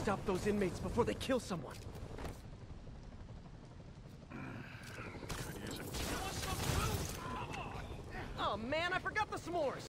stop those inmates before they kill someone. Could use it. Come on. Oh man, I forgot the s'mores.